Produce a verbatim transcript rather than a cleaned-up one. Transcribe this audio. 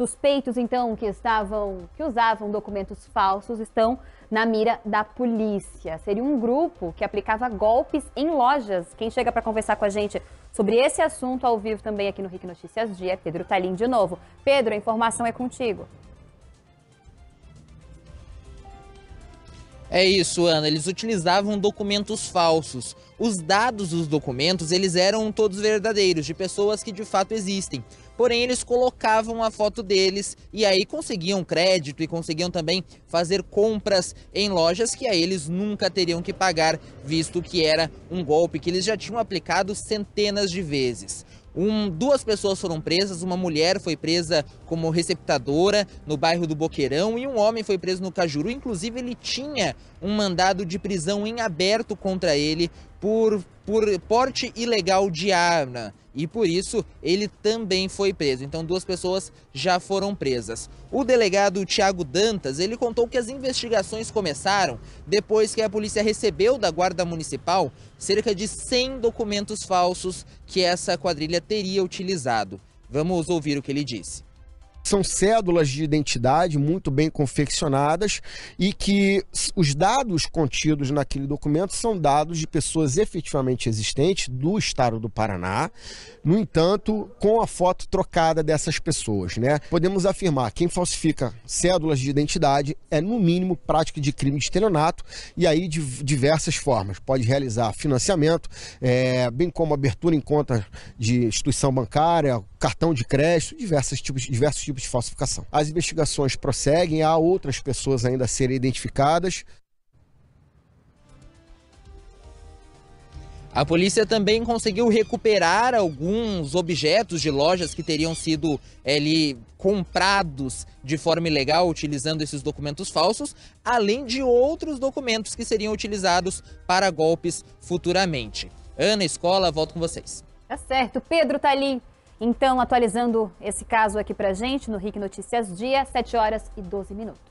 Suspeitos, então, que estavam, que usavam documentos falsos estão na mira da polícia. Seria um grupo que aplicava golpes em lojas. Quem chega para conversar com a gente sobre esse assunto ao vivo também aqui no R I C Notícias Dia, Pedro Talim de novo. Pedro, a informação é contigo. É isso, Ana. Eles utilizavam documentos falsos. Os dados dos documentos, eles eram todos verdadeiros, de pessoas que de fato existem. Porém, eles colocavam a foto deles e aí conseguiam crédito e conseguiam também fazer compras em lojas que aí eles nunca teriam que pagar, visto que era um golpe que eles já tinham aplicado centenas de vezes. Um, duas pessoas foram presas, uma mulher foi presa como receptadora no bairro do Boqueirão e um homem foi preso no Cajuru. Inclusive, ele tinha um mandado de prisão em aberto contra ele por, por porte ilegal de arma e por isso ele também foi preso. Então, duas pessoas já foram presas. O delegado Thiago Dantas, ele contou que as investigações começaram depois que a polícia recebeu da Guarda Municipal cerca de cem documentos falsos que essa quadrilha teria utilizado. Vamos ouvir o que ele disse. São cédulas de identidade muito bem confeccionadas e que os dados contidos naquele documento são dados de pessoas efetivamente existentes do estado do Paraná, no entanto, com a foto trocada dessas pessoas, né? Podemos afirmar que quem falsifica cédulas de identidade é, no mínimo, prática de crime de estelionato e aí de diversas formas. Pode realizar financiamento, é, bem como abertura em conta de instituição bancária, cartão de crédito, diversos tipos, diversos tipos de falsificação. As investigações prosseguem, há outras pessoas ainda a serem identificadas. A polícia também conseguiu recuperar alguns objetos de lojas que teriam sido ali comprados de forma ilegal utilizando esses documentos falsos, além de outros documentos que seriam utilizados para golpes futuramente. Ana Scola, volto com vocês. Tá certo, Pedro Talim. Então, atualizando esse caso aqui pra gente, no R I C Notícias Dia, sete horas e doze minutos.